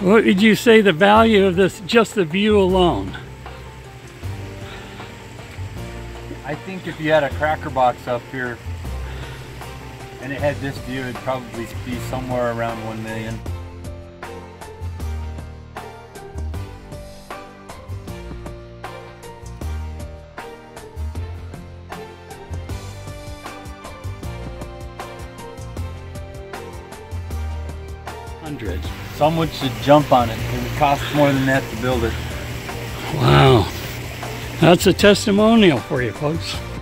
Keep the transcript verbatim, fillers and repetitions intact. What would you say the value of this, just the view alone? I think if you had a cracker box up here and it had this view, it'd probably be somewhere around one million. Hundreds. Someone should jump on it. It would cost more than that to build it. Wow. That's a testimonial for you folks.